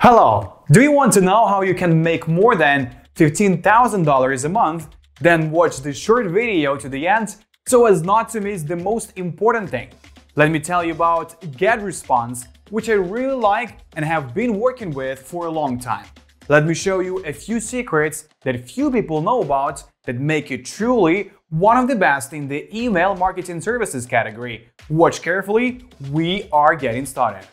Hello, do you want to know how you can make more than $15,000 a month? Then watch this short video to the end so as not to miss the most important thing. Let me tell you about GetResponse, which I really like and have been working with for a long time. Let me show you a few secrets that few people know about that make you truly one of the best in the email marketing services category. Watch carefully, we are getting started.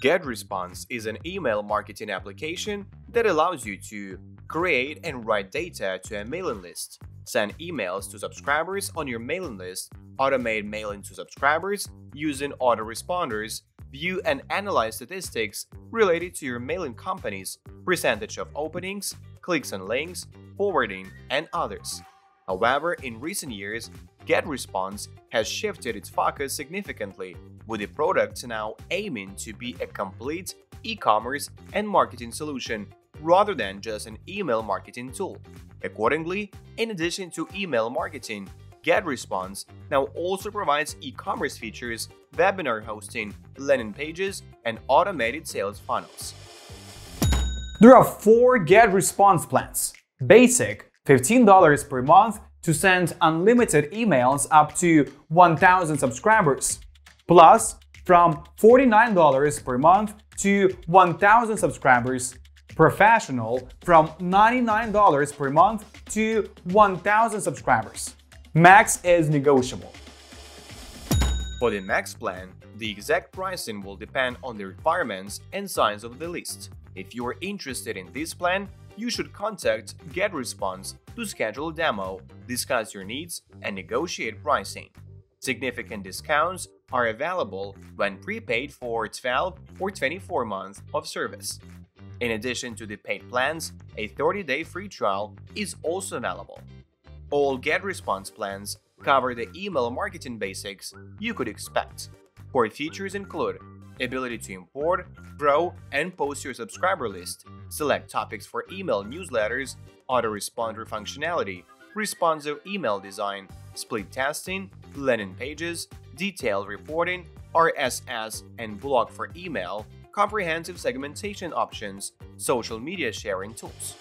GetResponse is an email marketing application that allows you to create and write data to a mailing list, send emails to subscribers on your mailing list, automate mailing to subscribers using autoresponders, view and analyze statistics related to your mailing companies, percentage of openings, clicks on links, forwarding, and others. However, in recent years, GetResponse has shifted its focus significantly, with the product now aiming to be a complete e-commerce and marketing solution rather than just an email marketing tool. Accordingly, in addition to email marketing, GetResponse now also provides e-commerce features, webinar hosting, landing pages, and automated sales funnels. There are four GetResponse plans. Basic, $15 per month to send unlimited emails up to 1,000 subscribers. Plus, from $49 per month to 1,000 subscribers. Professional, from $99 per month to 1,000 subscribers. Max is negotiable. For the Max plan, the exact pricing will depend on the requirements and size of the list. If you are interested in this plan, you should contact GetResponse to schedule a demo, discuss your needs, and negotiate pricing. Significant discounts are available when prepaid for 12 or 24 months of service. In addition to the paid plans, a 30-day free trial is also available. All GetResponse plans cover the email marketing basics you could expect. Core features include ability to import, grow, and post your subscriber list, select topics for email newsletters, autoresponder functionality, responsive email design, split testing, landing pages, detailed reporting, RSS and blog for email, comprehensive segmentation options, social media sharing tools.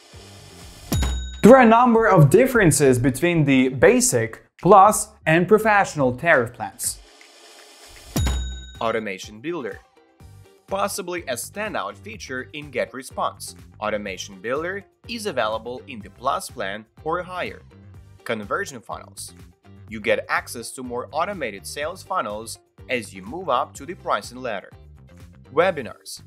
There are a number of differences between the Basic, Plus, and Professional tariff plans. Automation Builder. Possibly a standout feature in GetResponse, Automation Builder is available in the Plus plan or higher. Conversion funnels. You get access to more automated sales funnels as you move up to the pricing ladder. Webinars.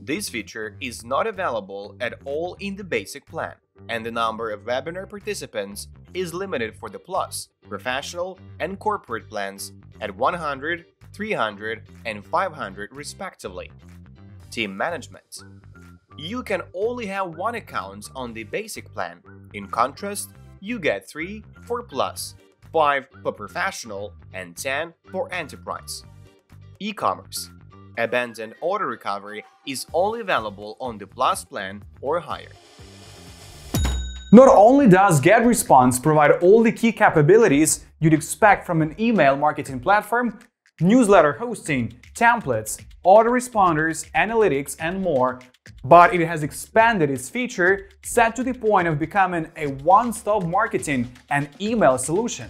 This feature is not available at all in the Basic plan, and the number of webinar participants is limited for the Plus, Professional, and Corporate plans at 100, 300 and 500 respectively. Team management. You can only have one account on the Basic plan. In contrast, you get 3 for Plus, 5 for Professional, and 10 for Enterprise. E-commerce. Abandoned order recovery is only available on the Plus plan or higher. Not only does GetResponse provide all the key capabilities you'd expect from an email marketing platform, newsletter hosting, templates, autoresponders, analytics, and more, but it has expanded its feature set to the point of becoming a one-stop marketing and email solution.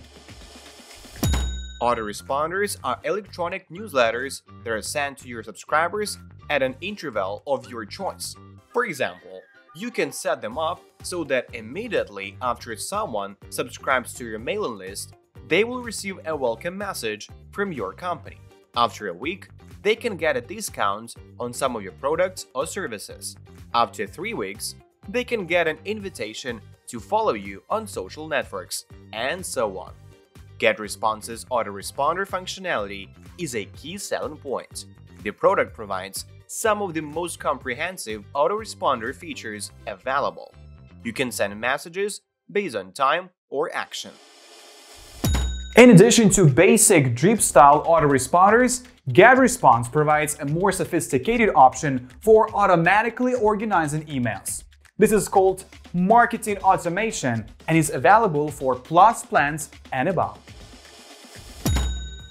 Autoresponders are electronic newsletters that are sent to your subscribers at an interval of your choice. For example, you can set them up so that immediately after someone subscribes to your mailing list, they will receive a welcome message from your company. After a week, they can get a discount on some of your products or services. After 3 weeks, they can get an invitation to follow you on social networks, and so on. GetResponse's autoresponder functionality is a key selling point. The product provides some of the most comprehensive autoresponder features available. You can send messages based on time or action. In addition to basic drip-style autoresponders, GetResponse provides a more sophisticated option for automatically organizing emails. This is called marketing automation and is available for Plus plans and above.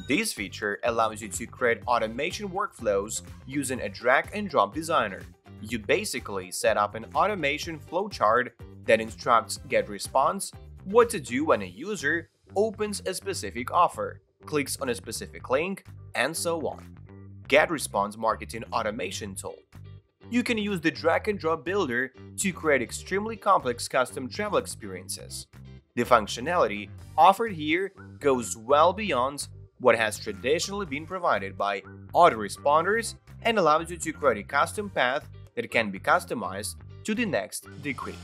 This feature allows you to create automation workflows using a drag-and-drop designer. You basically set up an automation flowchart that instructs GetResponse what to do when a user opens a specific offer, clicks on a specific link, and so on. GetResponse Marketing Automation Tool. You can use the drag-and-drop builder to create extremely complex custom travel experiences. The functionality offered here goes well beyond what has traditionally been provided by autoresponders and allows you to create a custom path that can be customized to the next degree.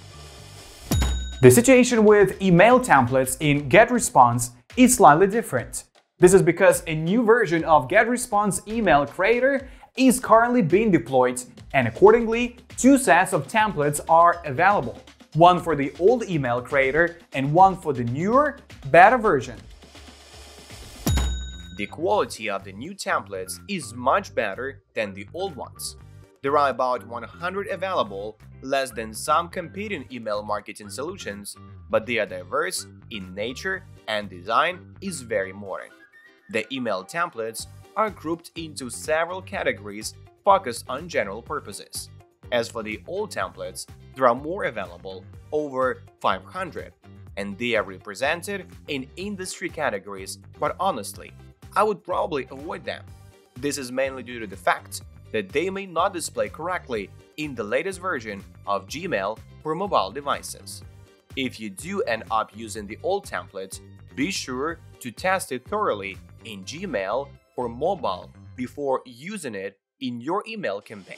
The situation with email templates in GetResponse is slightly different. This is because a new version of GetResponse Email Creator is currently being deployed, and accordingly, two sets of templates are available. One for the old email creator and one for the newer, beta version. The quality of the new templates is much better than the old ones. There are about 100 available, less than some competing email marketing solutions, but they are diverse in nature and design is very modern. The email templates are grouped into several categories focused on general purposes. As for the old templates, there are more available, over 500, and they are represented in industry categories, but honestly, I would probably avoid them. This is mainly due to the fact that they may not display correctly in the latest version of Gmail for mobile devices. If you do end up using the old template, be sure to test it thoroughly in Gmail or mobile before using it in your email campaign.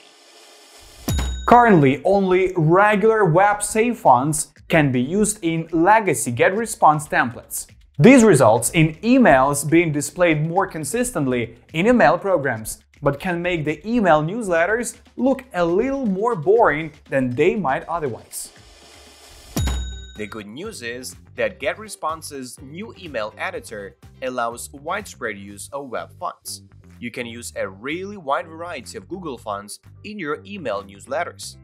Currently, only regular web-safe fonts can be used in legacy GetResponse templates. This results in emails being displayed more consistently in email programs, but can make the email newsletters look a little more boring than they might otherwise. The good news is that GetResponse's new email editor allows widespread use of web fonts. You can use a really wide variety of Google fonts in your email newsletters.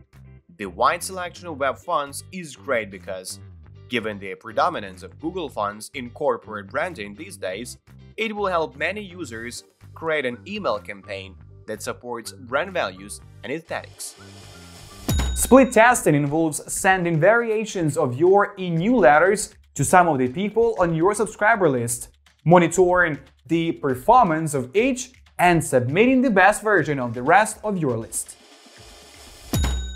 The wide selection of web fonts is great because, given the predominance of Google fonts in corporate branding these days, it will help many users create an email campaign that supports brand values and aesthetics. Split testing involves sending variations of your e-newsletters to some of the people on your subscriber list, monitoring the performance of each, and submitting the best version of the rest of your list.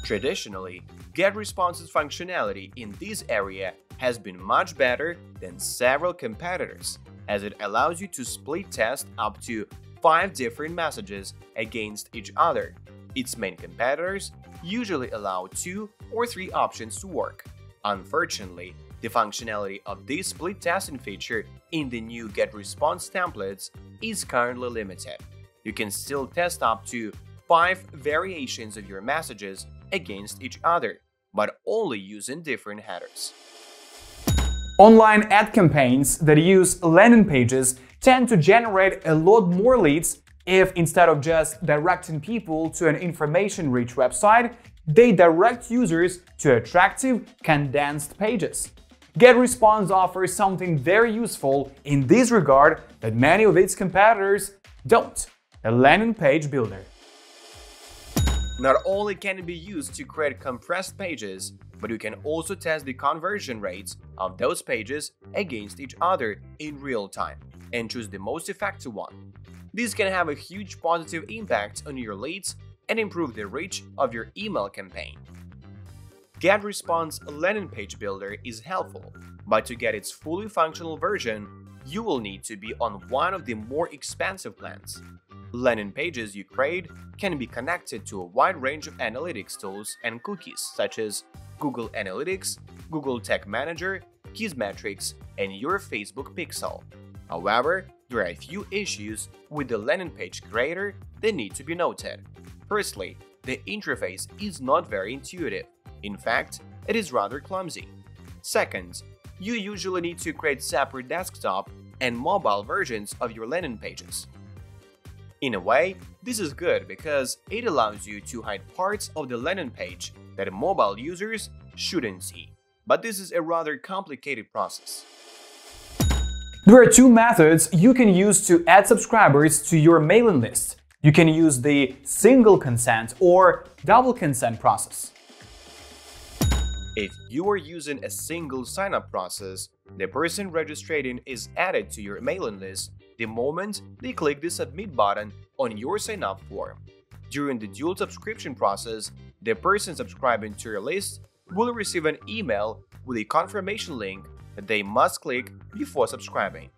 Traditionally, GetResponse's functionality in this area has been much better than several competitors, as it allows you to split test up to 5 different messages against each other. Its main competitors usually allow 2 or 3 options to work. Unfortunately, the functionality of this split testing feature in the new GetResponse templates is currently limited. You can still test up to 5 variations of your messages against each other, but only using different headers. Online ad campaigns that use landing pages tend to generate a lot more leads if, instead of just directing people to an information-rich website, they direct users to attractive, condensed pages. GetResponse offers something very useful in this regard that many of its competitors don't: a landing page builder. Not only can it be used to create compressed pages, but you can also test the conversion rates of those pages against each other in real time and choose the most effective one. This can have a huge positive impact on your leads and improve the reach of your email campaign. GetResponse Landing Page Builder is helpful, but to get its fully functional version, you will need to be on one of the more expensive plans. Landing pages you create can be connected to a wide range of analytics tools and cookies such as Google Analytics, Google Tag Manager, Kissmetrics, and your Facebook Pixel. However, there are a few issues with the landing page creator that need to be noted. Firstly, the interface is not very intuitive. In fact, it is rather clumsy. Second, you usually need to create separate desktop and mobile versions of your landing pages. In a way, this is good because it allows you to hide parts of the landing page that mobile users shouldn't see. But this is a rather complicated process. There are two methods you can use to add subscribers to your mailing list. You can use the single consent or double consent process. If you are using a single sign-up process, the person registering is added to your mailing list the moment they click the Submit button on your sign-up form. During the dual subscription process, the person subscribing to your list will receive an email with a confirmation link that they must click before subscribing.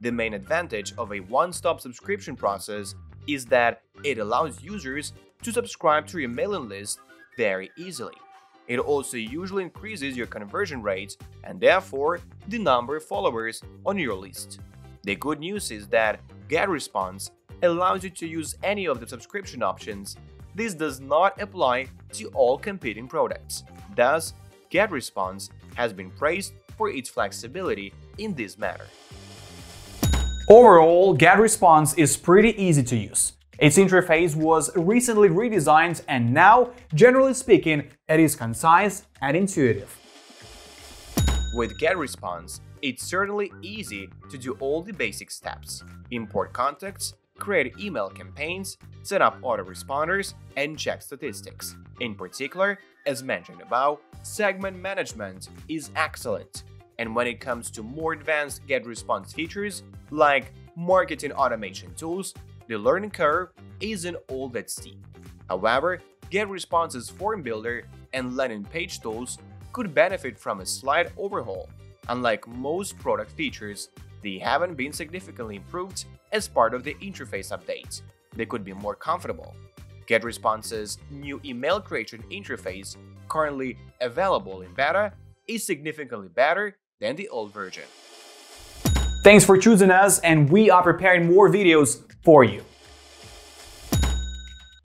The main advantage of a one-stop subscription process is that it allows users to subscribe to your mailing list very easily. It also usually increases your conversion rates and therefore the number of followers on your list. The good news is that GetResponse allows you to use any of the subscription options. This does not apply to all competing products. Thus, GetResponse has been praised for its flexibility in this matter. Overall, GetResponse is pretty easy to use. Its interface was recently redesigned and now, generally speaking, it is concise and intuitive. With GetResponse, it's certainly easy to do all the basic steps: import contacts, create email campaigns, set up autoresponders, and check statistics. In particular, as mentioned above, segment management is excellent. And when it comes to more advanced GetResponse features, like marketing automation tools, the learning curve isn't all that steep. However, GetResponse's form builder and landing page tools could benefit from a slight overhaul. Unlike most product features, they haven't been significantly improved as part of the interface updates. They could be more comfortable. GetResponse's new email creation interface, currently available in beta, is significantly better than the old version. Thanks for choosing us, and we are preparing more videos for you.